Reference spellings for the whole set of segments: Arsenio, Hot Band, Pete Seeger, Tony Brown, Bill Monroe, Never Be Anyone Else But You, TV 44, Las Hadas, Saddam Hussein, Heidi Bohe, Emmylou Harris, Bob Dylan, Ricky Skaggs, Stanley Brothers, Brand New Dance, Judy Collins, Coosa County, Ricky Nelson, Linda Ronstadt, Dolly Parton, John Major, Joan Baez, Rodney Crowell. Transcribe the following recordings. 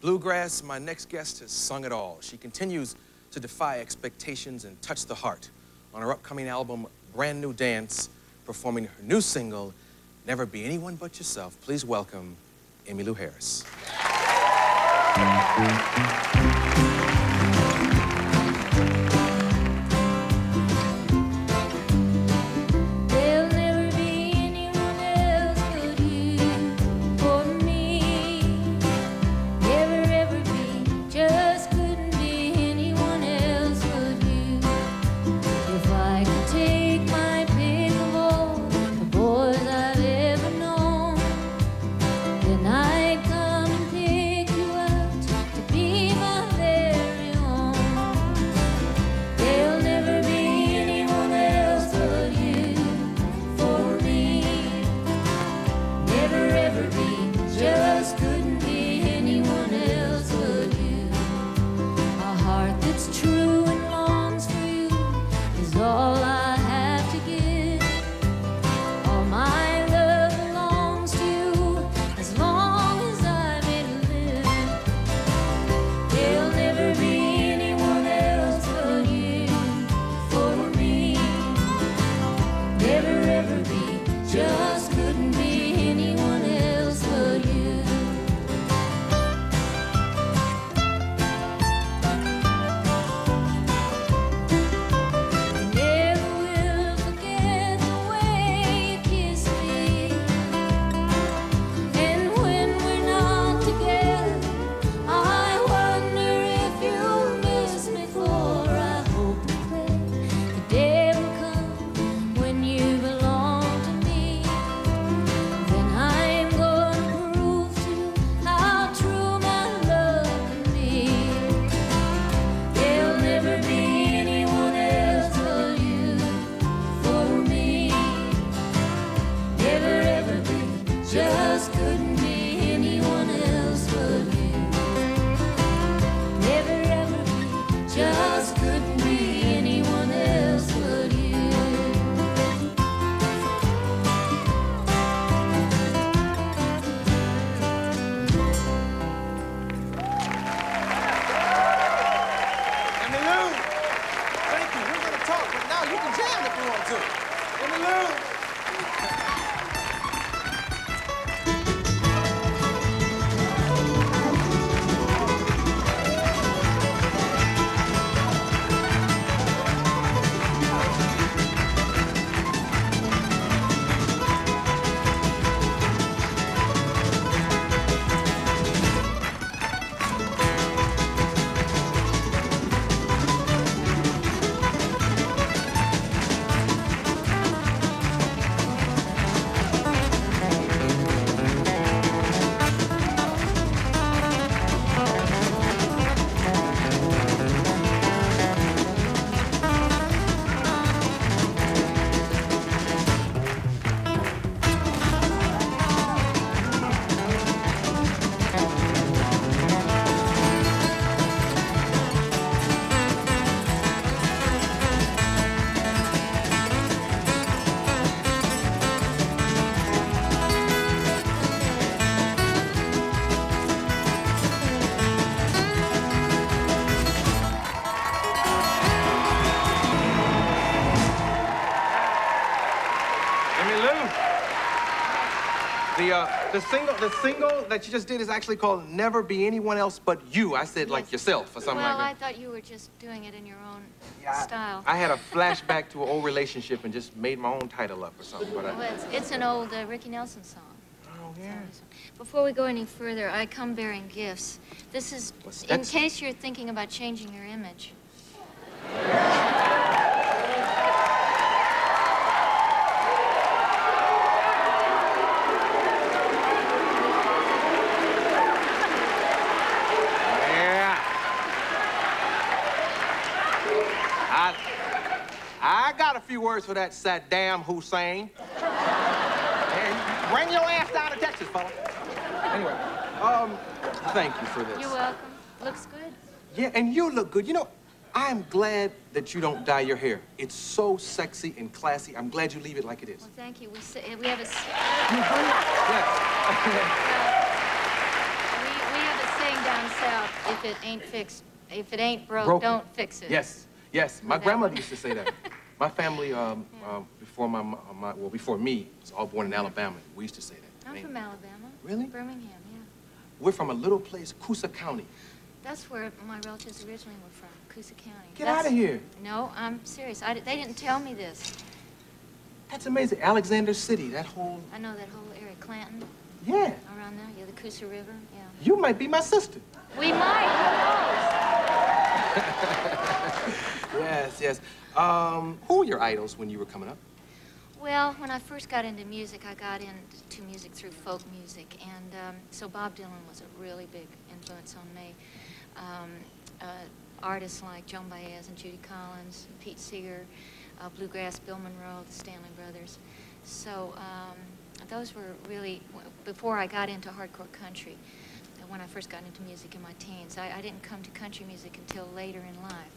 Bluegrass, my next guest, has sung it all. She continues to defy expectations and touch the heart on her upcoming album, Brand New Dance, performing her new single, Never Be Anyone But Yourself. Please welcome Emmylou Harris. There'll never be anyone else but you for me. Never ever be, just couldn't be anyone else but you. If I could take my pick of all the boys I've ever known, then I'd come and pick you out to be my very own. There'll never be anyone else but you for me. Never ever be, just couldn't be anyone else but you. A heart that's true and longs for you is all I have to give. All my love belongs to you as long as I'm able to live. There'll never be anyone else but you for me. Never ever be, just couldn't be anyone else but you. Never will forget the way you kissed me. And when we're not together, I wonder if you'll miss me, for I hope and pray the day will come when you belong to me. Then I'm gonna prove to you how true my love can be. There'll never be anyone else but you for me. Never ever be, just couldn't be anyone else but you. Never ever be, just couldn't be anyone else but you. Emmylou, thank you. We're going to talk, but now you can jam if you want to. Emmylou. Emmylou, the single that you just did is actually called Never Be Anyone Else But You. I said like yourself or something Well, I like that. thought you were just doing it in your own style. I had a flashback to an old relationship and just made my own title up or something. But Well, it's an old Ricky Nelson song. Oh, yeah. Before we go any further, I come bearing gifts. This is What's in that's- case you're thinking about changing your image. Yeah. I got a few words for that Saddam Hussein. And bring your ass down to Texas, fella. Anyway, thank you for this. You're welcome. Looks good. Yeah, and you look good. You know, I'm glad that you don't dye your hair. It's so sexy and classy. I'm glad you leave it like it is. Well, thank you. We have a we have a saying down if it ain't fixed, if it ain't broke, don't fix it. Yes, yes. My grandmother used to say that. My family, before before me, was all born in Alabama. We used to say that. I'm from Alabama. Really? Birmingham, yeah. We're from a little place, Coosa County. That's where my relatives originally were from, Coosa County. That's, out of here. No, I'm serious. They didn't tell me this. That's amazing. Alexander City, that whole... I know that whole area. Clanton. Yeah. Around there, yeah, the Coosa River, yeah. You might be my sister. We might, who knows? Yes, yes. Who were your idols when you were coming up? Well, when I first got into music, I got into music through folk music. And so Bob Dylan was a really big influence on me. Artists like Joan Baez and Judy Collins, Pete Seeger, Bluegrass, Bill Monroe, the Stanley Brothers. So those were really, before I got into hardcore country, when I first got into music in my teens. I didn't come to country music until later in life,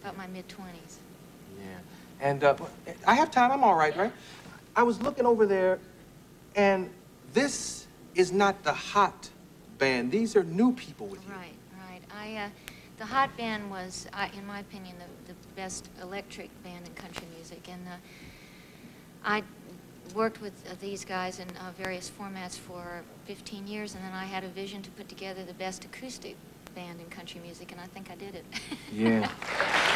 about my mid-20s. Yeah. And I have time. I'm all right, right? I was looking over there, and this is not the Hot Band. These are new people with you. Right, right. The Hot Band was, in my opinion, the best electric band in country music. And I worked with these guys in various formats for 15 years, and then I had a vision to put together the best acoustic band in country music, and I think I did it. Yeah,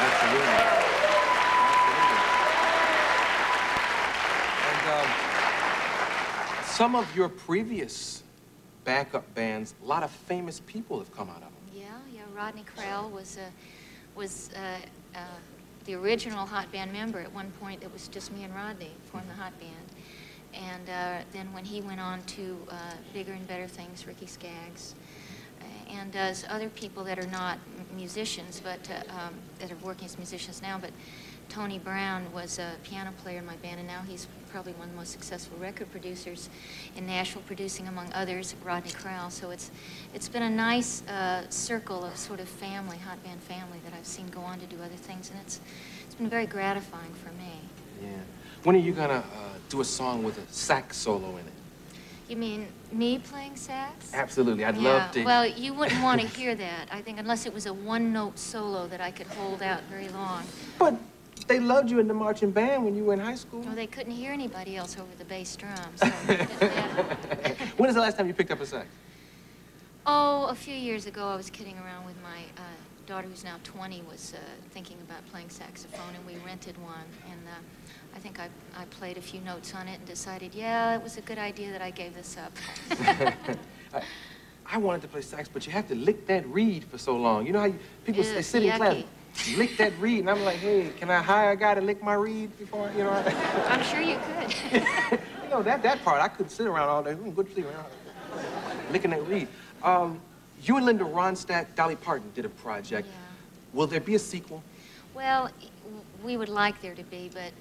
absolutely. And some of your previous backup bands, a lot of famous people have come out of them. Yeah, yeah. Rodney Crowell was the original Hot Band member. At one point, it was just me and Rodney formed the Hot Band. And then when he went on to bigger and better things, Ricky Skaggs, and other people that are not musicians, but that are working as musicians now. But Tony Brown was a piano player in my band, and now he's probably one of the most successful record producers in Nashville, producing, among others, Rodney Crowell. So it's been a nice circle of sort of family, Hot Band family, that I've seen go on to do other things, and it's been very gratifying for me. Yeah. When are you gonna do a song with a sax solo in it? You mean me playing sax? Absolutely, I'd love to. Well, you wouldn't want to hear that, I think, unless it was a one-note solo that I could hold out very long. But they loved you in the marching band when you were in high school. Well, they couldn't hear anybody else over the bass drum, so they didn't have... When is the last time you picked up a sax? Oh, a few years ago, I was kidding around with my daughter, who's now 20, was thinking about playing saxophone, and we rented one, and I think I played a few notes on it and decided, yeah, it was a good idea that I gave this up. I wanted to play sax, but you have to lick that reed for so long. You know how people say, sit in class, lick that reed, and I'm like, hey, can I hire a guy to lick my reed before, you know? I'm sure you could. You know, that part, I couldn't sit around all day. Good sleep around licking that reed. You and Linda Ronstadt, Dolly Parton did a project. Yeah. Will there be a sequel? Well, we would like there to be, but,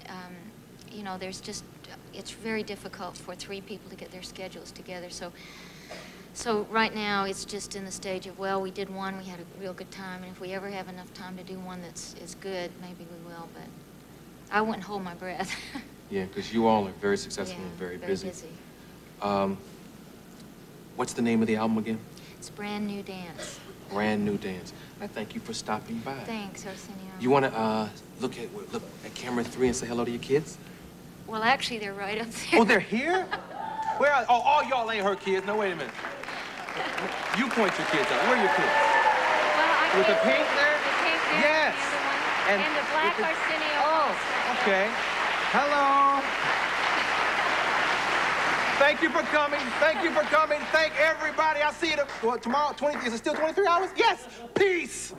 you know, there's just, it's very difficult for three people to get their schedules together. So right now it's just in the stage of, well, we did one, we had a real good time, and if we ever have enough time to do one that's as good, maybe we will, but I wouldn't hold my breath. Yeah, because you all are very successful and very busy. What's the name of the album again? It's Brand New Dance. Brand New Dance. I thank you for stopping by. Thanks, Arsenio. You want to look at camera 3 and say hello to your kids? Well, actually, they're right up there. Oh, they're here? Where are, oh, all y'all ain't her kids. No, wait a minute. You point your kids out. Where are your kids? Well, I with the pink there? The pink there. Yes. And the black Arsenio. Oh, okay. Hello. Thank you for coming. Thank you for coming. Thank everybody. I'll see you tomorrow. 20, is it still 23 hours? Yes. Peace.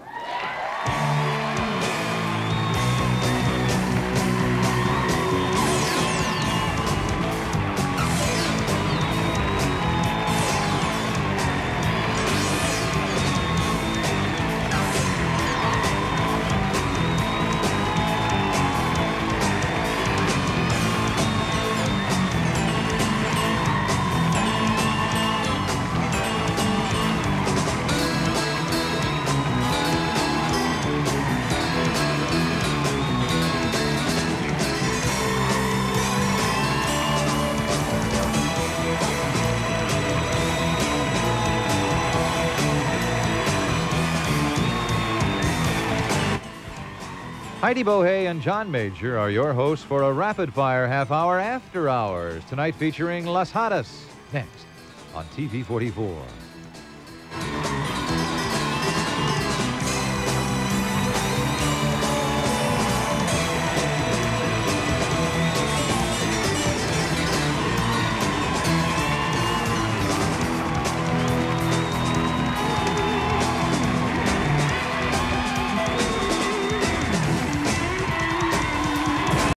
Heidi Bohe and John Major are your hosts for a rapid-fire half-hour after hours, tonight featuring Las Hadas, next on TV 44.